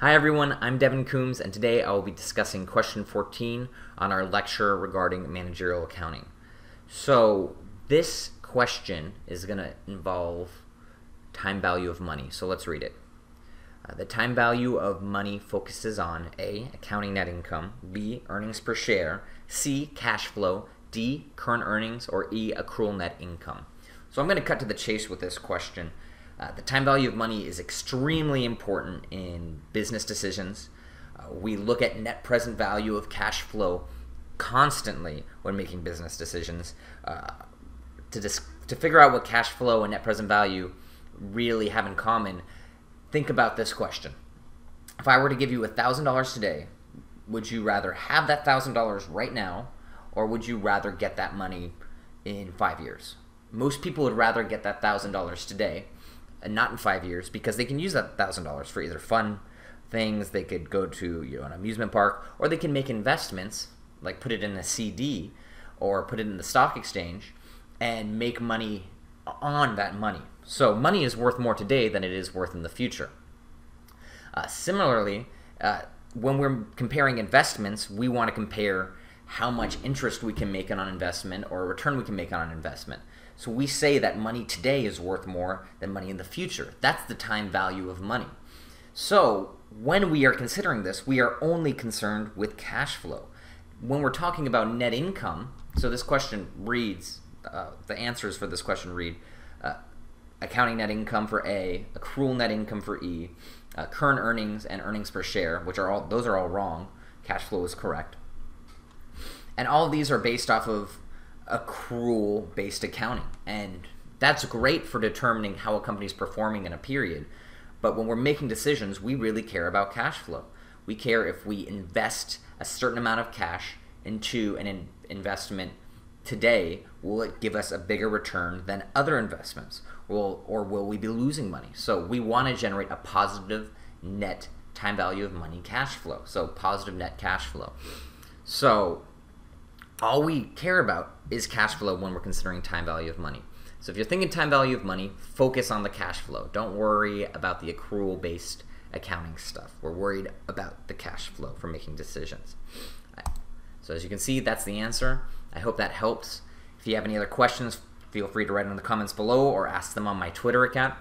Hi everyone, I'm Devon Coombs, and today I will be discussing question 14 on our lecture regarding managerial accounting. So this question is going to involve time value of money, so let's read it. The time value of money focuses on A, accounting net income, B, earnings per share, C, cash flow, D, current earnings, or E, accrual net income. So I'm going to cut to the chase with this question. The time value of money is extremely important in business decisions. We look at net present value of cash flow constantly when making business decisions to figure out what cash flow and net present value really have in common. Think about this question. If I were to give you $1,000 today, would you rather have that $1,000 right now, or would you rather get that money in 5 years? Most people would rather get that $1,000 today and not in 5 years, because they can use that $1,000 for either fun things. They could go to an amusement park, or they can make investments, like put it in a CD or put it in the stock exchange and make money on that money. So money is worth more today than it is worth in the future. Similarly, when we're comparing investments, we want to compare how much interest we can make on an investment or a return we can make on an investment. So we say that money today is worth more than money in the future. That's the time value of money. So when we are considering this, we are only concerned with cash flow. When we're talking about net income, so this question reads, the answers for this question read, accounting net income for A, accrual net income for E, current earnings and earnings per share, which are all, those are all wrong. Cash flow is correct. And all of these are based off of accrual-based accounting, and that's great for determining how a company's performing in a period, but when we're making decisions, we really care about cash flow. We care if we invest a certain amount of cash into an investment today, will it give us a bigger return than other investments, or will we be losing money? So we want to generate a positive net time value of money cash flow, so positive net cash flow. So all we care about is cash flow when we're considering time value of money. So if you're thinking time value of money, focus on the cash flow. Don't worry about the accrual-based accounting stuff. We're worried about the cash flow for making decisions. So as you can see, that's the answer. I hope that helps. If you have any other questions, feel free to write them in the comments below or ask them on my Twitter account.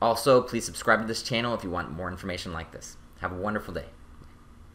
Also, please subscribe to this channel if you want more information like this. Have a wonderful day.